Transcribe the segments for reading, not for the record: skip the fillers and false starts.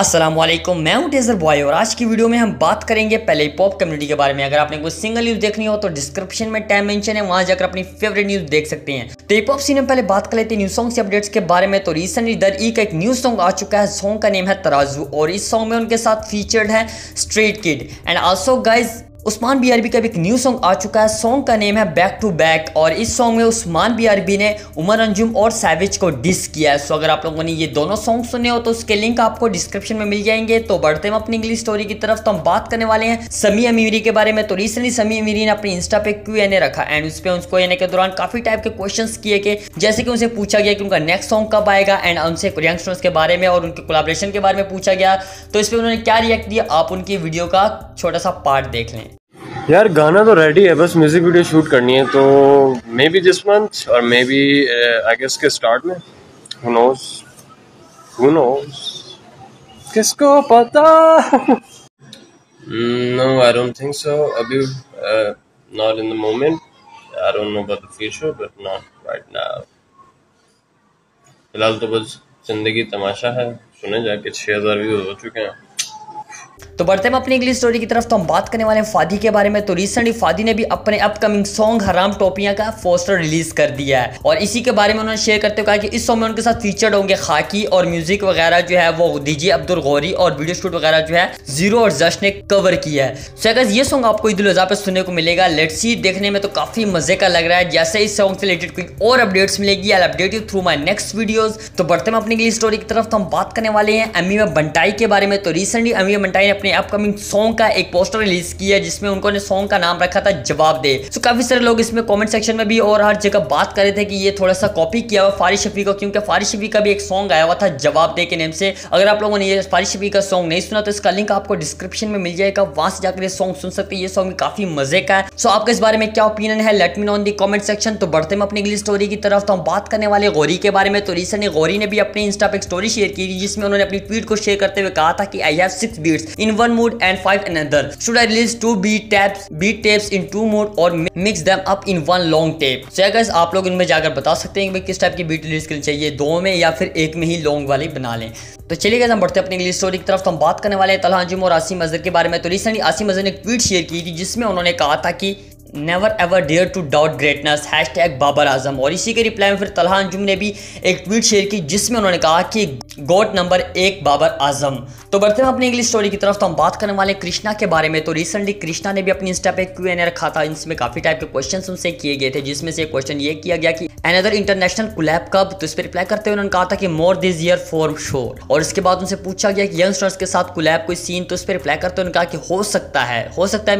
अस्सलामुअलैकुम, मैं हूं टेजर बॉय और आज की वीडियो में हम बात करेंगे पहले हिप हॉप कम्युनिटी के बारे में। अगर आपने कोई सिंगल न्यूज़ देखनी हो तो डिस्क्रिप्शन में टैब मेंशन है, वहां जाकर अपनी फेवरेट न्यूज़ देख सकते हैं। तो हिप हॉप सीन में पहले बात कर लेते हैं न्यू सॉन्ग से अपडेट्स के बारे में। तो रिसेंटली दर ई का एक न्यू सॉन्ग आ चुका है, सॉन्ग का नेम है तराजू और इस सॉन्ग में उनके साथ फीचर्ड है street kid. And also guys Usman B अरबी का भी एक न्यू सॉन्ग आ चुका है, सॉन्ग का नेम है बैक टू बैक और इस सॉन्ग में उस्मान बी अरबी ने उमर अंजुम और सैविज को डिस किया है। सो अगर आप लोगों ने ये दोनों सॉन्ग सुने हो तो उसके लिंक आपको डिस्क्रिप्शन में मिल जाएंगे। तो बढ़ते हैं अपनी इंग्लिश स्टोरी की तरफ। तो हम बात करने वाले हैं समी अमीरी के बारे में। तो रिसेंटली समी अमीरी ने अपने इंस्टा पे Q&A रखा एंड उस पर उनको के दौरान काफी टाइप के क्वेश्चन किए गए, जैसे कि उनसे पूछा गया कि उनका नेक्स्ट सॉन्ग कब आएगा एंड उनसे यंगस्टर्स के बारे में और उनके कोलाब्रेशन के बारे में पूछा गया। तो इस पर उन्होंने क्या रिएक्ट दिया, आप उनकी वीडियो का छोटा सा पार्ट देख लें। यार गाना तो रेडी है, बस म्यूजिक वीडियो शूट करनी है, तो मे बी दिस मंथ और मे बी आई गेस के स्टार्ट में। Who knows? किसको पता? No, I don't think so. अभी not in the moment. I don't know about the future, but not right now. फिलहाल तो बस जिंदगी तमाशा है, सुने जाके 6000 व्यूज हो चुके हैं। तो बढ़ते हैं अपनी इंग्लिश स्टोरी की तरफ। तो हम बात करने वाले हैं फादी के बारे में। तो रिसेंटली फादी ने भी अपने अपकमिंग सॉन्ग हराम टोपिया का पोस्टर रिलीज कर दिया है और इसी के बारे में उन्होंने शेयर करते हुए कहा कि इस सॉन्ग में उनके साथ फीचर्ड होंगे खाकी और म्यूजिक वगैरह जो है वो डीजे अब्दुल गौरी और वीडियो शूट वगैरह जो है जीरो और जश ने कवर किया है। सो गाइस ये सॉन्ग आपको ईद उल अज़ा पे सुनने को मिलेगा। लेट्स सी, देखने में तो काफी मजे का लग रहा है। जैसे इस सॉन्ग से रिलेटेड कोई और अपडेट्स मिलेगी I will update you through my next videos. तो बढ़ते हैं अपनी इंग्लिश स्टोरी की तरफ। तो हम बात करने वाले हैं एमिवे बंटाई के बारे में। तो रिसेंटली एमिवे बंटाई ने अपने अपकमिंग सॉन्ग का एक पोस्टर रिलीज किया जिसमें उनको ने सॉन्ग का नाम रखा था जवाब दे। सो काफी सारे लोग इसमें कमेंट सेक्शन में भी और हर जगह बात कर रहे थे कि ये थोड़ा सा कॉपी किया हुआ फारिश शफी को, क्योंकि फारिश शफी का भी एक सॉन्ग आया हुआ था जवाब दे के नेम से। अगर आप लोगों ने ये फारिश शफी का सॉन्ग नहीं सुना तो इसका लिंक आपको डिस्क्रिप्शन में मिल जाएगा, वहां से जाकर ये सॉन्ग सुन सकते हैं। ये सॉन्ग काफी मजे का है। सो आपका इस बारे में क्या ओपिनियन है, let me know in the comment section. तो बढ़ते हैं अपनी अगली स्टोरी की तरफ। तो हम बात करने वाले गौरी के बारे में। तो रिसेंटली गौरी ने भी अपने इंस्टा पे एक स्टोरी शेयर की जिसमें उन्होंने अपनी ट्वीट को शेयर करते हुए कहा था कि I have 6 beats in one mood and 5 another. Should I release 2 beat tapes in 2 mood or mix them up in one long tape? So guys आप लोग इनमें जाकर बता सकते हैं कि किस टाइप की बीट रिलीज करनी चाहिए, दो में या फिर एक में ही लॉन्ग वाली बना लें। तो चलिए गाइस हम बढ़ते हैं अपनी इंग्लिश स्टोरी की तरफ। तो हम बात करने वाले हैं तलहा अंजुम और आसिम अजहर के बारे में। तो रिसेंटली आसिम अजहर ने एक ट्वीट शेयर की थी जिसमें उन्होंने कहा था कि never ever dare to doubt greatness # Babar Azam और इसी के रिप्लाई में फिर तलहा अंजुम ने भी एक ट्वीट शेयर की जिसमें उन्होंने कहा कि गोट नंबर 1 बाबर आजम। तो बढ़ते हैं अपनी इंग्लिश स्टोरी की तरफ। तो हम बात करने वाले कृष्णा के बारे में। तो रिसेंटली कृष्णा ने भी अपनी इंस्टा पे Q&A रखा था, इसमें काफी टाइप के क्वेश्चन उनसे किए गए थे जिसमें से क्वेश्चन ये किया गया कि अनदर इंटरनेशनल कोलैब कब, तो इस पर रिप्लाई करते हुए उन्होंने कहा था कि more this year for sure. और इसके बाद उनसे पूछा गया कि यंगस्टर्स के साथ कोलैब कोई सीन, तो इस पर रिप्लाई करते उन्होंने कहा कि हो सकता है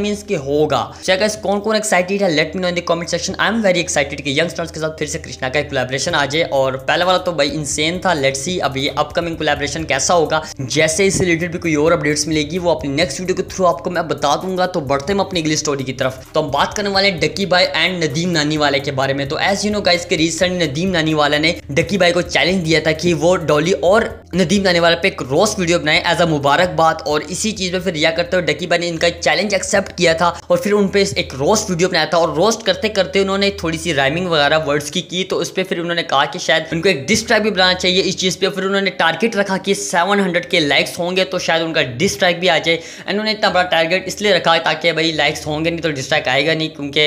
मीन्स कि होगा। कौन कौन एक्साइटेड है let me know in the comment section. I am very excited कि यंगस्टर्स के साथ फिर से कृष्णा का एक कोलैबोरेशन आ जाए और पहला वाला तो भाई इंसेन था। लेट्स सी अब ये अपकमिंग कोलैबोरेशन कैसा होगा। जैसे इससे रिलेटेड भी कोई और अपडेट्स मिलेगी वो अपनी नेक्स्ट वीडियो के थ्रू आपको मैं बता दूंगा। तो बढ़ते हैं अपनी अगली स्टोरी की तरफ। तो हम बात करने वाले हैं डकी भाई एंड नदीम नानी वाला के बारे में। तो एज यू नो गाइस के रिसेंट नदीम नानी वाला ने डकी भाई को चैलेंज दिया था कि वो डॉली और नदीम नानी वाला पे एक रोस्ट वीडियो बनाए एज अ मुबारकबाद और इसी चीज में फिर रिया करते हुए डकी भाई ने इनका चैलेंज एक्सेप्ट किया था और फिर उन पे एक रोस्ट वीडियो बनाया था और रोस्ट करते करते उन्होंने थोड़ी सी राइमिंग वगैरह वर्ड्स की तो उस पर फिर उन्होंने कहा कि शायद उनको एक डिस ट्रैक भी बनाना चाहिए इस चीज़ पे। फिर उन्होंने टारगेट रखा कि 700 के लाइक्स होंगे तो शायद उनका डिस ट्रैक भी आ जाए। एंड उन्होंने इतना बड़ा टारगेट इसलिए रखा ताकि भाई लाइक्स होंगे नहीं तो डिस ट्रैक आएगा नहीं, क्योंकि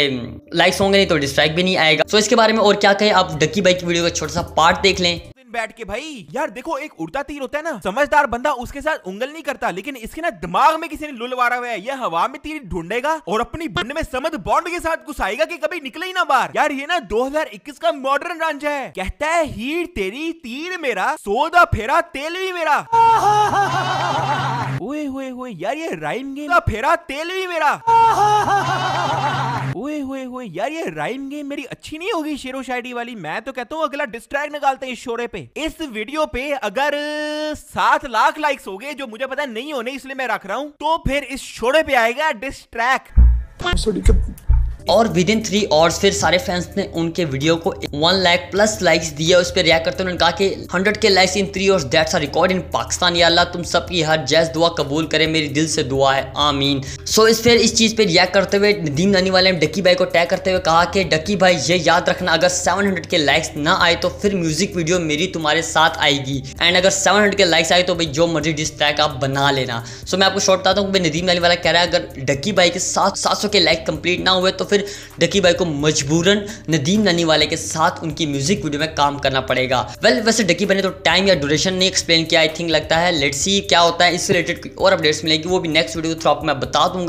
लाइक्स होंगे नहीं तो डिस ट्रैक भी नहीं आएगा। तो इसके बारे में और क्या कहें, आप डकी भाई की वीडियो का छोटा सा पार्ट देख लें। बैठ के भाई यार देखो एक उड़ता तीर होता है ना, समझदार बंदा उसके साथ उंगल नहीं करता, लेकिन इसके ना दिमाग में किसी ने लुल मारा हुआ है, यह हवा में तीर ढूंढेगा और अपनी बंद में समझ बॉन्ड के साथ घुसाएगा कि कभी निकले ही ना बाहर। यार ये ना 2021 का मॉडर्न रांझा है, कहता है हीर तेरी तीर मेरा सोदा फेरा तेल भी मेरा। ओए होए होए यार ये राइम गेम फेरा तेल भी मेरा। ओए होए होए यार ये राइम गेम मेरी अच्छी नहीं होगी शेरो शायरी वाली। मैं तो कहता हूँ अगला डिस्ट्रैक्ट निकालते हैं इस शोरे पे। इस वीडियो पे अगर 7 लाख लाइक्स हो गए, जो मुझे पता नहीं होने इसलिए मैं रख रहा हूँ, तो फिर इस शोरे पे आएगा डिस्ट्रैक्ट। और विदिन 3 आवर्स फिर सारे फैंस ने उनके वीडियो को 1 लाख प्लस लाइक्स दिया। उस पर रिएक्ट करते उन्होंने कहा कि 100K likes in 3 hours that's a record in Pakistan. या अल्लाह तुम सबकी हर जैस दुआ कबूल करे, मेरी दिल से दुआ है आमीन। सो इस फिर इस चीज़ पे रिएक्ट करते हुए नदीम नानी वाले ने डकी भाई को टैग करते हुए कहा कि डकी भाई ये याद रखना, अगर 700 के लाइक्स ना आए तो फिर म्यूजिक वीडियो मेरी तुम्हारे साथ आएगी, एंड अगर 700 के लाइक्स आए तो भाई जो मर्जी डिस ट्रैक आप बना लेना। सो मैं आपको शॉर्ट बताता हूँ, नदीम नानी वाला कह रहा है अगर डकी भाई के 700 के लाइक कंप्लीट ना हुए तो फिर डकी भाई को मजबूरन नदीम नानी वाले के साथ उनकी म्यूजिक वीडियो में काम करना पड़ेगा। वेल, वैसे डकी भाई ने तो टाइम या ड्यूरेशन नहीं एक्सप्लेन किया, आई थिंक लगता है लेट्स सी क्या होता है, इससे रिलेटेड और अपडेट्स मिलेगी वो भी नेक्स्ट वीडियो के थ्रू आपको मैं बता दूंगा।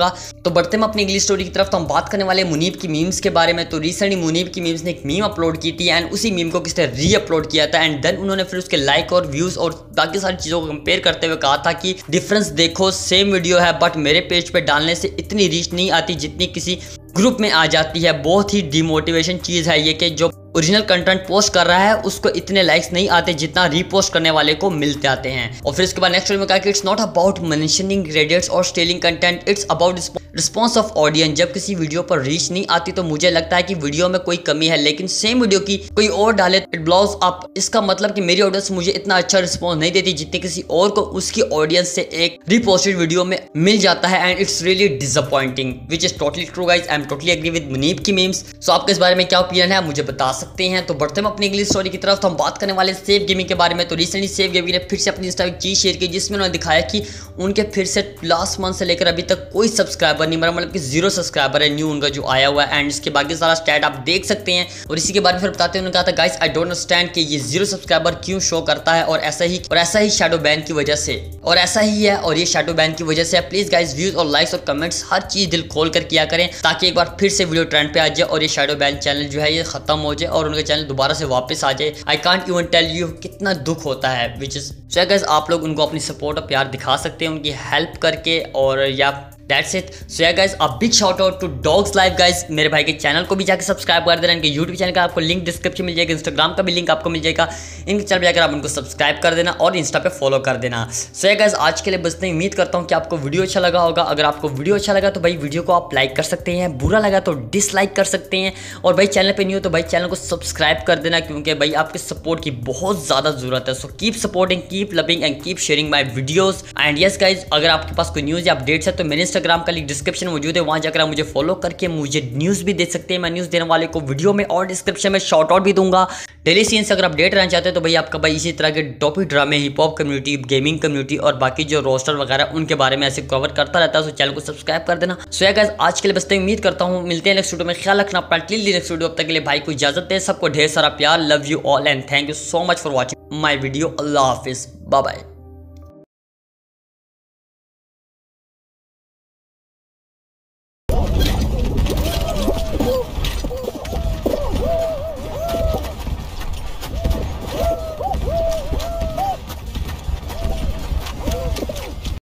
तो बढ़ते हैं अपनी इंग्लिश स्टोरी की तरफ। तो हम बात करने वाले मुनीब की मीम्स के बारे में। तो रिसेंटली मुनीब की मीम्स ने एक मीम अपलोड की थी एंड उसी मीम को किसने रीअपलोड किया था, एंड देन उन्होंने फिर उसके लाइक और व्यूज और बाकी सारी चीज़ों को कंपेयर करते हुए कहा था कि डिफरेंस देखो, सेम वीडियो है बट मेरे पेज पे डालने से इतनी रीच नहीं आती जितनी किसी ग्रुप में आ जाती है। बहुत ही डिमोटिवेशन चीज़ है ये कि जो ओरिजिनल कंटेंट पोस्ट कर रहा है उसको इतने लाइक्स नहीं आते जितना रीपोस्ट करने वाले को मिलते आते हैं। और फिर इसके बाद नेक्स्ट वीडियो में कहा कि it's not about mentioning credits और stealing content, it's about response of audience. जब किसी वीडियो पर रीच नहीं आती तो मुझे लगता है कि वीडियो में कोई कमी है, लेकिन सेम वीडियो की कोई और डाले ब्लॉग्स आप, इसका मतलब कि मेरी ऑडियंस मुझे इतना अच्छा रिस्पॉन्स नहीं देती जितने किसी और को उसकी ऑडियंस से एक रीपोस्टेड वीडियो में मिल जाता है, and it's really disappointing which is totally true guys. I am totally agree with Munib की मीम्स। सो आपके इस बारे में क्या ओपिनियन है मुझे बता सकते हैं। तो बढ़ते हम अपनी इंग्लिश स्टोरी की तरफ। तो हम बात करने वाले सेफ गेमिंग के बारे में। तो रिसेंटली सेफ गेमिंग ने फिर से अपनी इंस्टा पर चीज शेयर की जिसमें उन्होंने दिखाया कि उनके फिर से लास्ट मंथ से लेकर अभी तक कोई सब्सक्राइबर नहीं मरा, मतलब कि 0 सब्सक्राइबर है न्यू उनका जो आया हुआ है, एंड इसके बाकी सारा स्टैट आप देख सकते हैं। और इसी के बारे में फिर बताते हैं, उन्होंने कहा था गाइस आई डोंट अंडरस्टैंड कि ये 0 सब्सक्राइबर क्यों शो करता है, और ऐसा ही शैडो बैन की वजह से, और ऐसा ही है और ये शैडो बैन की वजह से। प्लीज गाइस व्यूज और लाइक्स और कमेंट्स हर चीज दिल खोल कर किया करें ताकि एक बार फिर से वीडियो ट्रेंड पे आ जाए और ये शैडो बैन चैनल जो है ये खत्म हो जाए और उनका चैनल दोबारा से वापस आ जाए। I can't even tell you कितना दुख होता है विच इज। सो गाइस आप लोग उनको अपनी सपोर्ट और प्यार दिखा सकते हैं उनकी हेल्प करके, और या that's it. So yeah guys a big shout out to dogs life guys, मेरे भाई के चैनल को भी जाकर सब्सक्राइब कर देना। इनके यूट्यूब चैनल का आपको लिंक डिस्क्रिप्शन मिल जाएगा, इंस्टाग्राम का भी लिंक आपको मिल जाएगा, इनके चैनल पर जाकर आप उनको सब्सक्राइब कर देना और इंस्टा पे फॉलो कर देना। सो या गाइज आज के लिए बस नहीं, उम्मीद करता हूँ कि आपको वीडियो अच्छा लगा होगा। अगर आपको वीडियो अच्छा लगा तो भाई वीडियो को आप लाइक कर सकते हैं, बुरा लगा तो डिसलाइक कर सकते हैं, और भाई चैनल पर नहीं हो तो भाई चैनल को सब्सक्राइब कर देना क्योंकि भाई आपके सपोर्ट की बहुत ज़्यादा ज़रूरत है। So keep supporting, keep loving and keep sharing my videos. And yes guys अगर आपके पास कोई न्यूज़ या अपडेट्स है तो मेरे इंस्टाग्राम का लिंक डिस्क्रिप्शन मौजूद है, वहां जाकर आप मुझे फॉलो करके मुझे न्यूज भी दे सकते हैं। मैं न्यूज देने वाले को वीडियो में और डिस्क्रिप्शन में शॉर्ट आउट भी दूंगा। डेली सीन्स अगर अपडेट रहना चाहते हैं तो भाई आपका भाई इसी तरह के टॉपिक ड्रामे, hip hop community, gaming community और बाकी जो रोस्टर वगैरह उनके बारे में ऐसे कवर करता रहता है। सो चैनल को सब्सक्राइब कर देना। सो गाइस आज के लिए बस इतना, उम्मीद करता हूँ मिलते हैं नेक्स्ट वीडियो में। ख्याल रखना अपना, टिल द नेक्स्ट वीडियो, अब तक के लिए भाई को इजाजत है। सबको ढेर सारा प्यार, love you all and thank you so much for watching my video. Allah हाफिज, बाय बाय।